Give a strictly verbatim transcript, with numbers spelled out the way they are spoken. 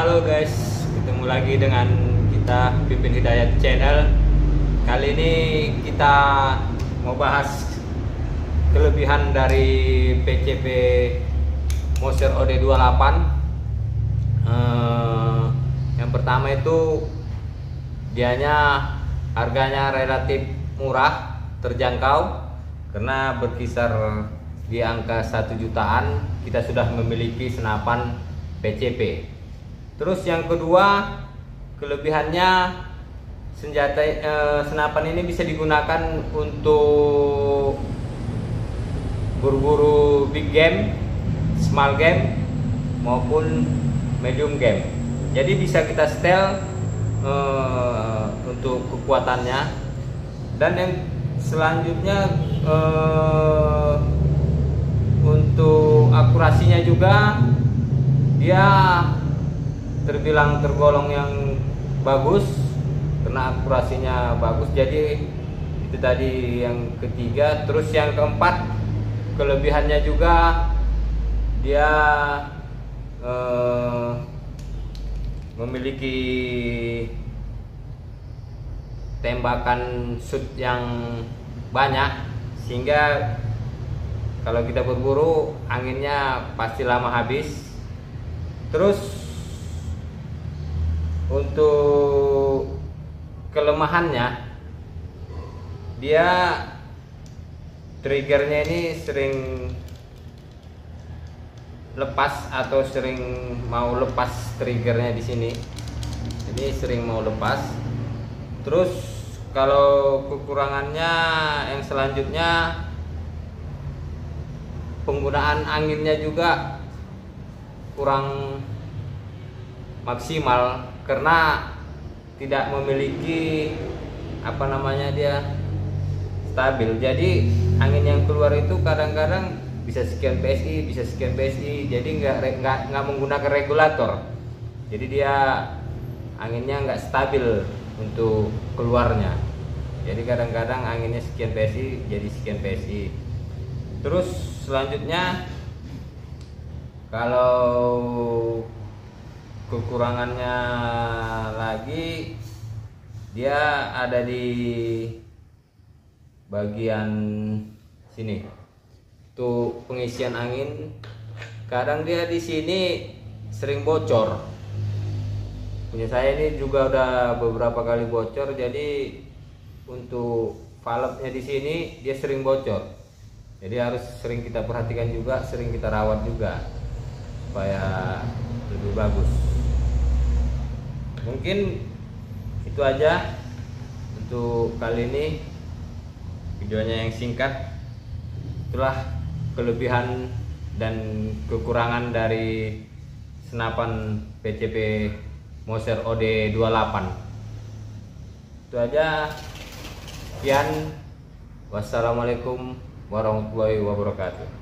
Halo guys, ketemu lagi dengan kita Fifin Hidayat Channel. Kali ini kita mau bahas kelebihan dari P C P Mouser O D dua puluh delapan. eh, Yang pertama itu dianya harganya relatif murah, terjangkau, karena berkisar di angka satu jutaan kita sudah memiliki senapan P C P. Terus yang kedua, kelebihannya senjata eh, senapan ini bisa digunakan untuk berburu big game, small game maupun medium game. Jadi bisa kita setel eh, untuk kekuatannya. Dan yang selanjutnya eh, untuk akurasinya juga dia terbilang tergolong yang bagus karena akurasinya bagus. Jadi itu tadi yang ketiga. Terus yang keempat, kelebihannya juga dia eh, memiliki tembakan shoot yang banyak, sehingga kalau kita berburu anginnya pasti lama habis. Terus untuk kelemahannya, dia triggernya ini sering lepas atau sering mau lepas triggernya di sini. Jadi sering mau lepas. Terus kalau kekurangannya yang selanjutnya, penggunaan anginnya juga kurang maksimal karena tidak memiliki apa namanya dia stabil. Jadi angin yang keluar itu kadang-kadang bisa sekian P S I, bisa sekian P S I. Jadi nggak nggak nggak menggunakan regulator. Jadi dia anginnya nggak stabil untuk keluarnya. Jadi kadang-kadang anginnya sekian P S I, jadi sekian P S I. Terus selanjutnya, kalau kekurangannya lagi, dia ada di bagian sini. Tuh pengisian angin. Kadang dia di sini sering bocor. Punya saya ini juga udah beberapa kali bocor. Jadi untuk valve-nya di sini dia sering bocor. Jadi harus sering kita perhatikan juga, sering kita rawat juga, supaya lebih bagus. Mungkin itu aja untuk kali ini, videonya yang singkat. Itulah kelebihan dan kekurangan dari senapan P C P Mouser O D dua puluh delapan. Itu aja, sekian. Wassalamualaikum warahmatullahi wabarakatuh.